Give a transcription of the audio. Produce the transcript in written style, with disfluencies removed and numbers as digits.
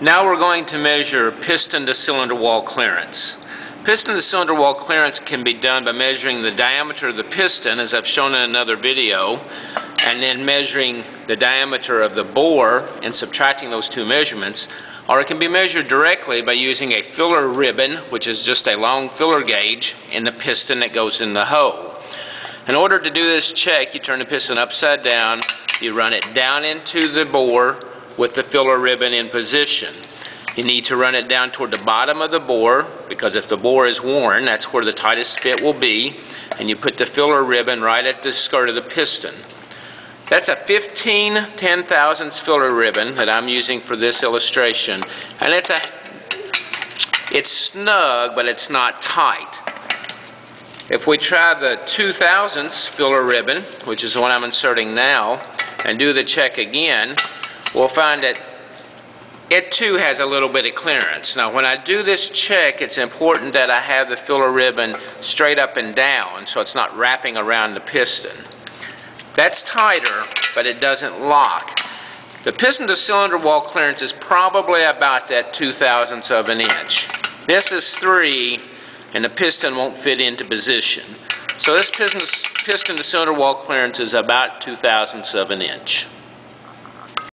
Now we're going to measure piston to cylinder wall clearance. Piston to cylinder wall clearance can be done by measuring the diameter of the piston, as I've shown in another video, and then measuring the diameter of the bore and subtracting those two measurements. Or it can be measured directly by using a filler ribbon, which is just a long filler gauge in the piston that goes in the hole. In order to do this check, you turn the piston upside down, you run it down into the bore with the filler ribbon in position. You need to run it down toward the bottom of the bore, because if the bore is worn, that's where the tightest fit will be, and you put the filler ribbon right at the skirt of the piston. That's a 15/10,000ths filler ribbon that I'm using for this illustration, and it's snug, but it's not tight. If we try the 2,000ths filler ribbon, which is the one I'm inserting now, and do the check again, we'll find that it too has a little bit of clearance. Now when I do this check, it's important that I have the filler ribbon straight up and down so it's not wrapping around the piston. That's tighter, but it doesn't lock. The piston to cylinder wall clearance is probably about that 0.002 of an inch. This is 3, and the piston won't fit into position. So this piston to cylinder wall clearance is about 0.002 of an inch.